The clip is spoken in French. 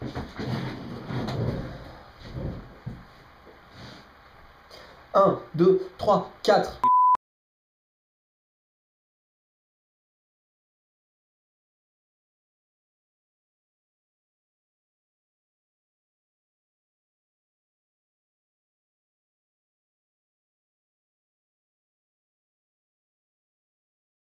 1, 2, 3, 4.